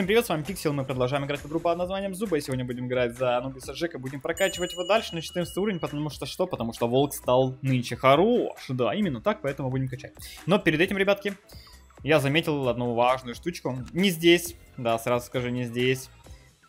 Всем привет, с вами Пиксель, мы продолжаем играть в игру под названием Zooba, и сегодня будем играть за Нубиса Джека, будем прокачивать его дальше на 14 уровень, потому что что? Потому что волк стал нынче хорош, да, именно так, поэтому будем качать. Но перед этим, ребятки, я заметил одну важную штучку, не здесь, да, сразу скажу, не здесь,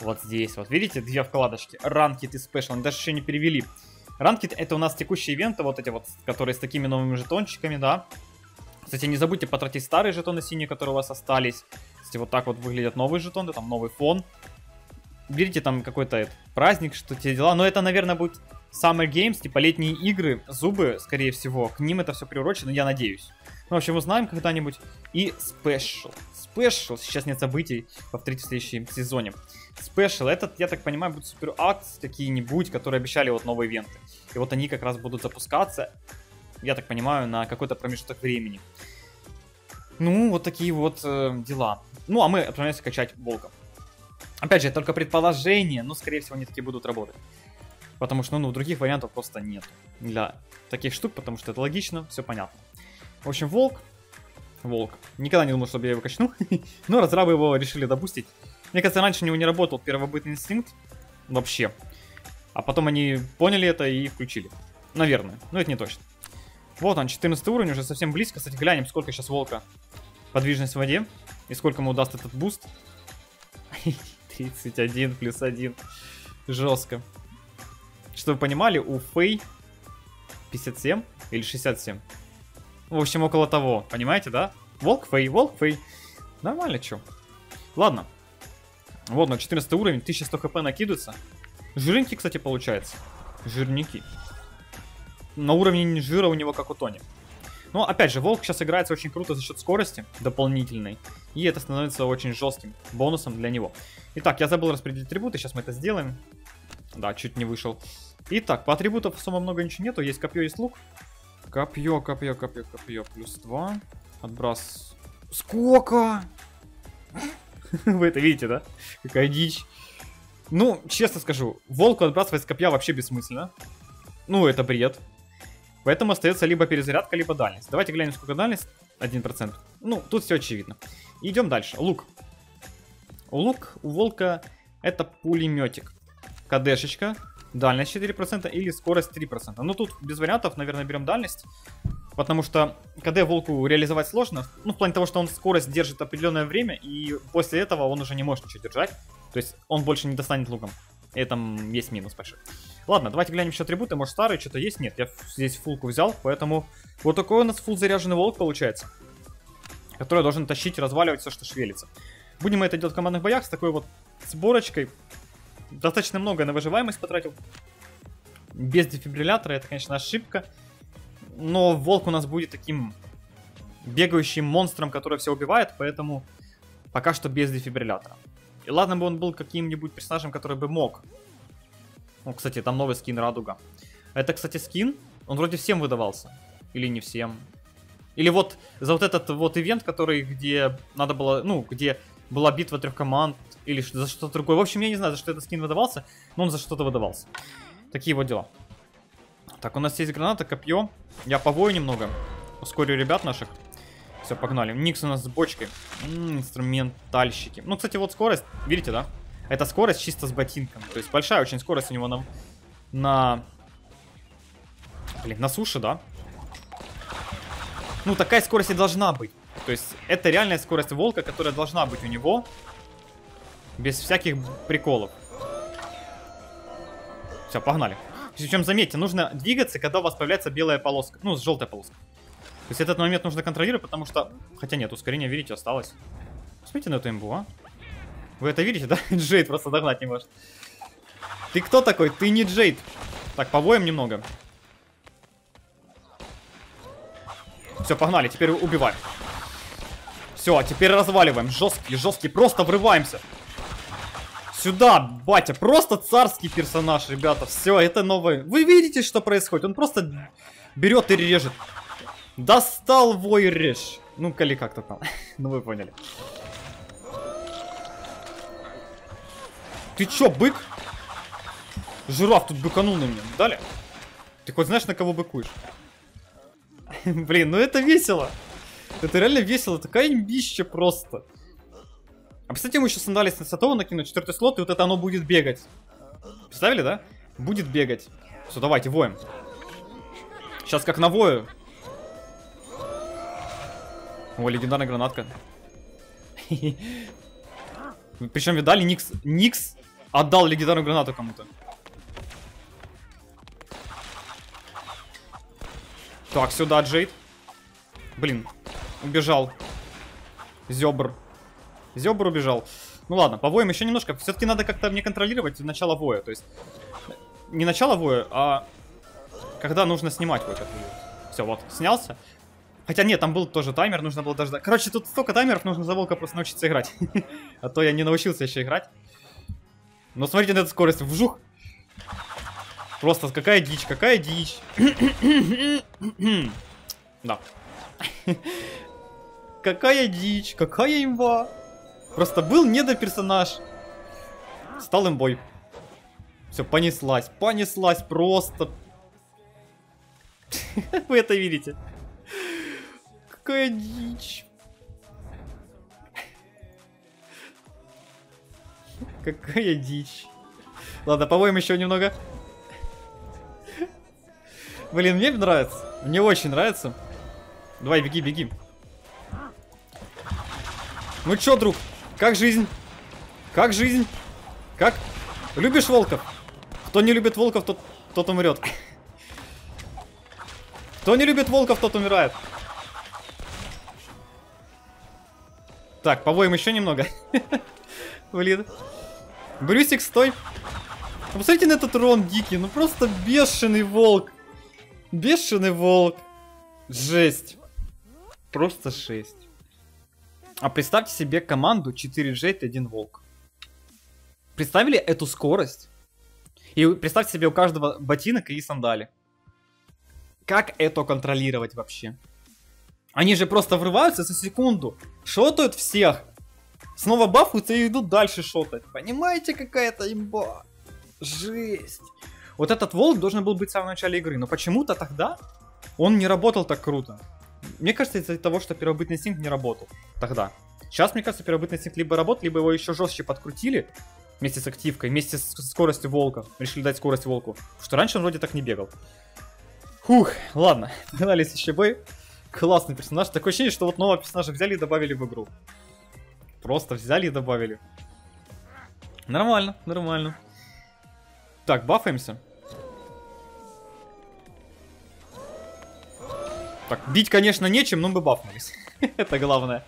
вот здесь, вот видите, две вкладочки, Ranked и Special, они даже еще не перевели. Ranked это у нас текущие ивенты, вот эти вот, которые с такими новыми жетончиками, да. Кстати, не забудьте потратить старые жетоны синие, которые у вас остались. Кстати, вот так вот выглядят новые жетоны, там новый фон. Берите там какой-то праздник, что те дела. Но это, наверное, будет Summer Games, типа летние игры, Зубы, скорее всего. К ним это все приурочено, я надеюсь. Ну, в общем, узнаем когда-нибудь. И Special. Special, сейчас нет событий, повторите в следующем сезоне. Special, этот, я так понимаю, будут супер акции какие-нибудь, которые обещали вот новые ивенты. И вот они как раз будут запускаться, я так понимаю, на какой-то промежуток времени. Ну, вот такие вот дела. Ну, а мы отправляемся качать волка. Опять же, только предположение, но, скорее всего, они такие будут работать. Потому что, ну, других вариантов просто нет для таких штук, потому что это логично, все понятно. В общем, волк. Волк. Никогда не думал, чтобы я его качну, но разрабы его решили допустить. Мне кажется, раньше у него не работал первобытный инстинкт вообще. А потом они поняли это и включили. Наверное, но это не точно. Вот он, 14 уровень, уже совсем близко. Кстати, глянем, сколько сейчас волка подвижность в воде. И сколько ему даст этот буст. 31 плюс 1. Жестко. Чтобы вы понимали, у Фей 57 или 67. В общем, около того. Понимаете, да? Волк Фей, волк Фей. Нормально, чё. Ладно. Вот он, 14 уровень, 1100 хп накидывается. Жирненький, кстати, получается. Жирненький. На уровне жира у него как у Тони. Но опять же, волк сейчас играется очень круто за счет скорости дополнительной. И это становится очень жестким бонусом для него. Итак, я забыл распределить атрибуты, сейчас мы это сделаем. Да, чуть не вышел. Итак, по атрибутам особо много ничего нету. Есть копье, есть лук. Копье, копье, копье, копье. Плюс 2. Отбрас. Сколько? Вы это видите, да? Какая дичь. Ну, честно скажу, волку отбрасывать с копья вообще бессмысленно. Ну, это бред. Поэтому остается либо перезарядка, либо дальность. Давайте глянем, сколько дальность. 1%. Ну, тут все очевидно. Идем дальше. Лук. Лук у волка это пулеметик. КДшечка. Дальность 4% или скорость 3%. Ну, тут без вариантов, наверное, берем дальность. Потому что КД волку реализовать сложно. Ну, в плане того, что он скорость держит определенное время. И после этого он уже не может ничего держать. То есть он больше не достанет луком. И там есть минус большой. Ладно, давайте глянем еще атрибуты, может старые что-то есть? Нет, я здесь фулку взял, поэтому вот такой у нас фул заряженный волк получается, который должен тащить, разваливать все, что шевелится. Будем мы это делать в командных боях с такой вот сборочкой. Достаточно много на выживаемость потратил. Без дефибриллятора, это, конечно, ошибка. Но волк у нас будет таким бегающим монстром, который все убивает, поэтому пока что без дефибриллятора. И ладно бы он был каким-нибудь персонажем, который бы мог. Ну, кстати, там новый скин Радуга. Это, кстати, скин. Он вроде всем выдавался. Или не всем. Или вот за вот этот вот ивент, который, где надо было, ну, где была битва трех команд. Или за что-то другое. В общем, я не знаю, за что этот скин выдавался. Но он за что-то выдавался. Такие вот дела. Так, у нас есть граната, копье. Я повою немного. Ускорю ребят наших. Все, погнали. Никс у нас с бочкой. Инструментальщики. Ну, кстати, вот скорость. Видите, да? Это скорость чисто с ботинком. То есть большая очень скорость у него на суше, да? Ну, такая скорость и должна быть. То есть это реальная скорость волка, которая должна быть у него. Без всяких приколов. Все, погнали. Причем, заметьте, нужно двигаться, когда у вас появляется белая полоска. Ну, желтая полоска. То есть этот момент нужно контролировать, потому что... Хотя нет, ускорение, видите, осталось. Смотрите на эту имбу, а? Вы это видите, да? Джейд просто догнать не может. Ты кто такой? Ты не Джейд. Так, повоем немного. Все, погнали, теперь убиваем. Все, теперь разваливаем. Жесткий, жесткий, просто врываемся. Сюда, батя. Просто царский персонаж, ребята. Все, это новое. Вы видите, что происходит? Он просто берет и режет. Достал вой режь. Ну, коли как-то там. Ну, вы поняли. Ты чё, бык? Жираф тут быканул на меня. Дали? Ты хоть знаешь, на кого быкуешь? Блин, ну это весело. Это реально весело. Такая имбища просто. А представьте, мы еще сандали Сатова накину, 4-й слот, и вот это оно будет бегать. Представили, да? Будет бегать. Все, давайте, воем. Сейчас как навою. О, легендарная гранатка. Причем, видали, Никс отдал легендарную гранату кому-то. Так, сюда, Джейд. Блин, убежал. Зёбр убежал. Ну ладно, по воям еще немножко. Все-таки надо как-то мне контролировать начало воя. То есть, не начало воя, а когда нужно снимать вот это. Все, вот, снялся. Хотя нет, там был тоже таймер, нужно было дождаться. Короче, тут столько таймеров, нужно за волка просто научиться играть. А то я не научился еще играть. Но смотрите на эту скорость. Вжух. Просто какая дичь, какая дичь. Да. Какая дичь, какая имба. Просто был не до персонаж. Стал имбой. Все, понеслась, понеслась просто. Вы это видите? Какая дичь. Какая дичь. Ладно, по-моему, еще немного. Блин, мне нравится. Мне очень нравится. Давай, беги, беги. Ну чё, друг? Как жизнь? Как жизнь? Как? Любишь волков? Кто не любит волков, тот умрет. Кто не любит волков, тот умирает. Так, повоим еще немного. Блин. Брюсик, стой. Посмотрите на этот урон дикий. Ну просто бешеный волк. Бешеный волк. Жесть. Просто жесть. А представьте себе команду 4 Джейд и 1 волк. Представили эту скорость? И представьте себе у каждого ботинок и сандали. Как это контролировать вообще? Они же просто врываются за секунду. Шотают всех. Снова бафуются и идут дальше шотать. Понимаете, какая-то имба? Жесть. Вот этот волк должен был быть в самом начале игры. Но почему-то тогда он не работал так круто. Мне кажется, из-за того, что первобытный инстинкт не работал тогда. Сейчас, мне кажется, первобытный инстинкт либо работал, либо его еще жестче подкрутили. Вместе с активкой, вместе с скоростью волка. Решили дать скорость волку. Потому что раньше он вроде так не бегал. Фух, ладно. Погнали еще бой. Классный персонаж. Такое ощущение, что вот нового персонажа взяли и добавили в игру. Просто взяли и добавили. Нормально, нормально. Так, бафаемся. Так, бить, конечно, нечем, но мы бафнулись. Это главное.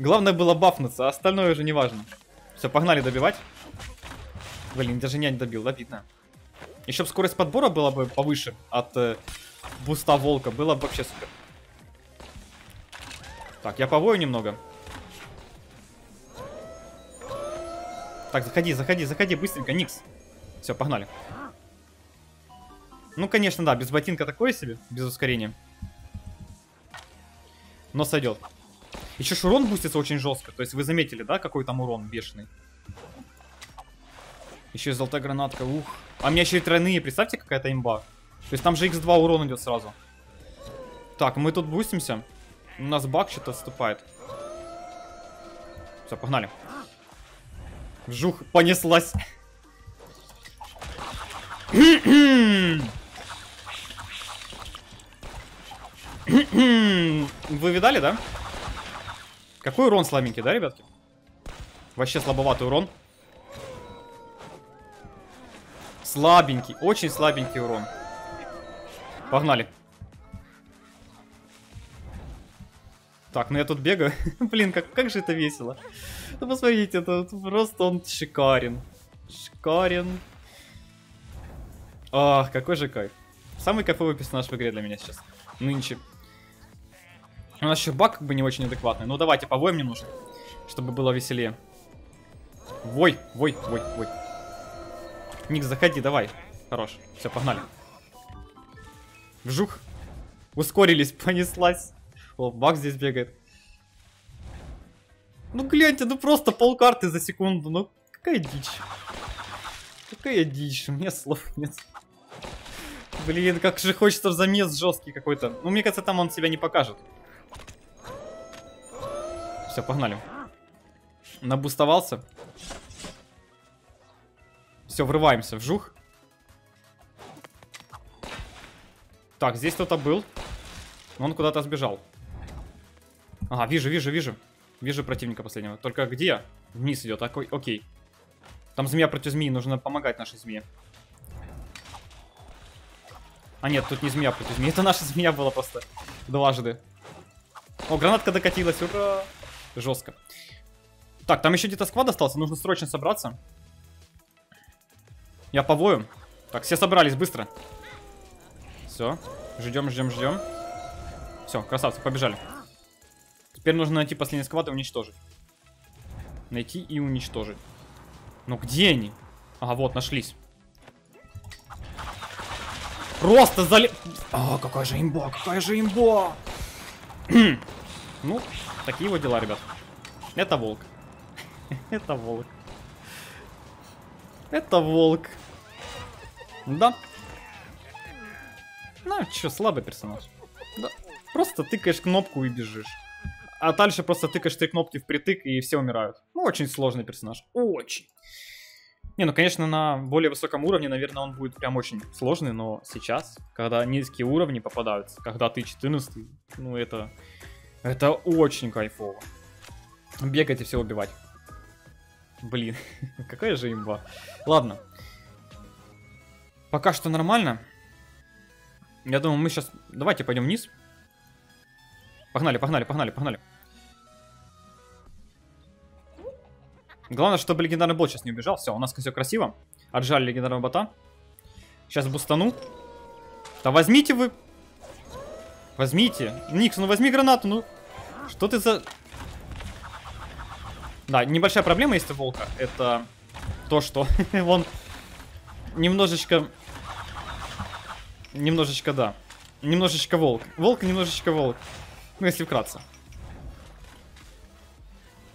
Главное было бафнуться, а остальное уже не важно. Все, погнали добивать. Блин, даже не добил, обидно. Еще бы скорость подбора была бы повыше от буста волка, было бы вообще супер. Так, я повою немного. Так, заходи, заходи, заходи, быстренько, Никс. Все, погнали. Ну, конечно, да, без ботинка такое себе, без ускорения. Но сойдет. Еще ж урон бустится очень жестко. То есть вы заметили, да, какой там урон бешеный. Еще и золотая гранатка, ух. А у меня еще и тройные, представьте, какая-то имба. То есть там же x2 урон идет сразу. Так, мы тут бустимся. У нас баг что-то отступает. Все, погнали. Вжух, понеслась. Вы видали, да? Какой урон слабенький, да, ребятки? Вообще слабоватый урон. Слабенький, очень слабенький урон. Погнали. Так, ну я тут бегаю. Блин, как же это весело. Ну посмотрите, это просто он шикарен. Шикарен. Ах, какой же кайф. Самый кайфовый персонаж в игре для меня сейчас. Нынче. У нас еще баг как бы не очень адекватный. Ну давайте повоем немножко, чтобы было веселее. Вой, вой, вой, вой. Ник, заходи, давай. Хорош. Все, погнали. Вжух. Ускорились, понеслась. О, баг здесь бегает. Ну гляньте, ну просто полкарты за секунду. Ну какая дичь. Какая дичь, у меня слов нет. Блин, как же хочется замес жесткий какой-то. Ну, мне кажется, там он себя не покажет. Все, погнали. Набустовался. Все, врываемся. Вжух. Так, здесь кто-то был. Он куда-то сбежал. Ага, вижу. Вижу противника последнего. Только где? Вниз идет. Окей. Там змея против змеи. Нужно помогать нашей змее. А нет, тут не змея против змеи. Это наша змея была просто дважды. О, гранатка докатилась. Ура! Жестко. Так, там еще где-то сквад остался. Нужно срочно собраться. Я повою. Так, все собрались быстро. Все. Ждем. Все, красавцы, побежали. Теперь нужно найти последний сквад и уничтожить. Найти и уничтожить. Ну где они? Ага, вот, нашлись. Просто залез... А, какая же имба! Ну, такие вот дела, ребят. Это волк. Это волк. Да. Ну, чё, слабый персонаж. Да. Просто тыкаешь кнопку и бежишь. А дальше просто тыкаешь три кнопки впритык, и все умирают. Ну, очень сложный персонаж. Очень. Не, ну, конечно, на более высоком уровне, наверное, он будет прям очень сложный, но сейчас, когда низкие уровни попадаются, когда ты 14, ну, это очень кайфово. Бегать и все убивать. Блин, какая же имба. Ладно. Пока что нормально. Я думаю, мы сейчас... Давайте пойдем вниз. Погнали. Главное, чтобы легендарный бот сейчас не убежал. Все, у нас все красиво. Отжали легендарного бота. Сейчас бустану. Да возьмите вы. Возьмите. Никс, ну возьми гранату, ну. Что ты за... Да, небольшая проблема есть у волка. Это то, что он немножечко волк. Волк. Ну, если вкратце.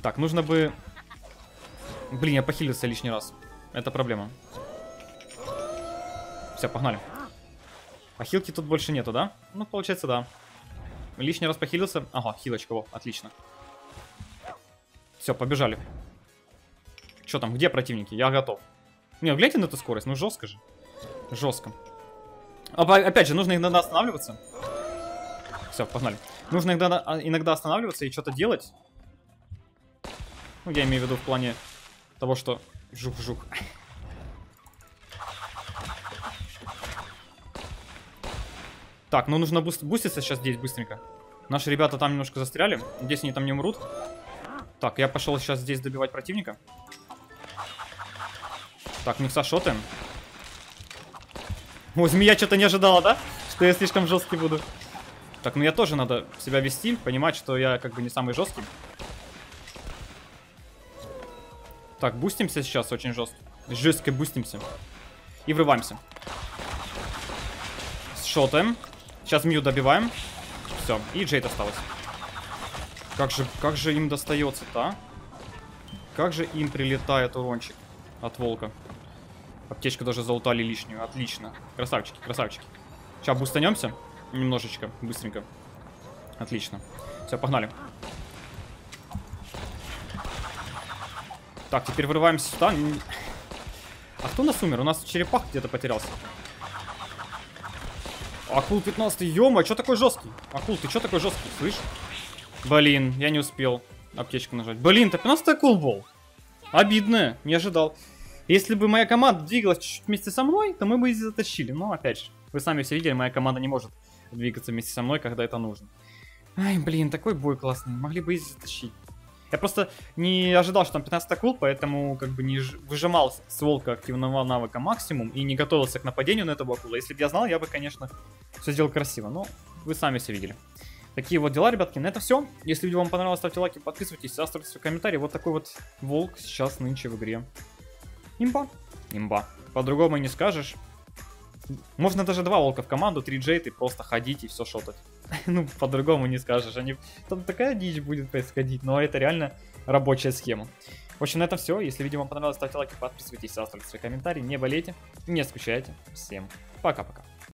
Так, нужно бы... Блин, я похилился лишний раз. Это проблема. Все, погнали. Похилки тут больше нету, да? Ну, получается, да. Лишний раз похилился. Ага, хилочка, во, отлично. Все, побежали. Че там, где противники? Я готов. Не, гляньте на эту скорость, ну жестко же. Жестко. Опять же, нужно иногда останавливаться. Все, погнали. Нужно иногда останавливаться и что-то делать. Ну, я имею в виду в плане... Того, что... Жук. Так, ну нужно буститься сейчас здесь быстренько. Наши ребята там немножко застряли. Здесь они там не умрут. Так, я пошел сейчас здесь добивать противника. Так, Никса шотаем. О, змея что-то не ожидала, да? Что я слишком жесткий буду. Так, ну я тоже надо себя вести. Понимать, что я как бы не самый жесткий. Так, бустимся сейчас очень жестко. Жестко бустимся. И врываемся. Шотаем. Сейчас мью добиваем. Все. И Джейд осталось. Как же им достается-то, а? Как же им прилетает урончик от волка. Аптечку даже залутали лишнюю. Отлично. Красавчики. Сейчас бустанемся. Немножечко. Быстренько. Отлично. Все, погнали. Так, теперь вырываемся сюда. А кто у нас умер? У нас черепах где-то потерялся. Акул 15, ё-моё, чё такой жесткий? Акул, ты чё такой жесткий, слышь? Блин, я не успел аптечку нажать. Блин, это 15 акул был. Обидно, не ожидал. Если бы моя команда двигалась чуть-чуть вместе со мной, то мы бы и затащили. Но опять же, вы сами все видели, моя команда не может двигаться вместе со мной, когда это нужно. Ай, блин, такой бой классный. Могли бы и затащить. Я просто не ожидал, что там 15 акул, поэтому как бы не выжимал с волка активного навыка максимум и не готовился к нападению на этого акула. Если бы я знал, я бы, конечно, все сделал красиво, но вы сами все видели. Такие вот дела, ребятки. На это все. Если видео вам понравилось, ставьте лайки, подписывайтесь, оставьте свои комментарии. Вот такой вот волк сейчас нынче в игре. Имба. По-другому не скажешь. Можно даже два волка в команду, 3 Джейд, и просто ходить и все шотать. Ну, по-другому не скажешь. Там такая дичь будет происходить, но это реально рабочая схема. В общем, на этом все. Если видео вам понравилось, ставьте лайки, подписывайтесь, оставляйте свои комментарии. Не болейте, не скучайте. Всем пока-пока.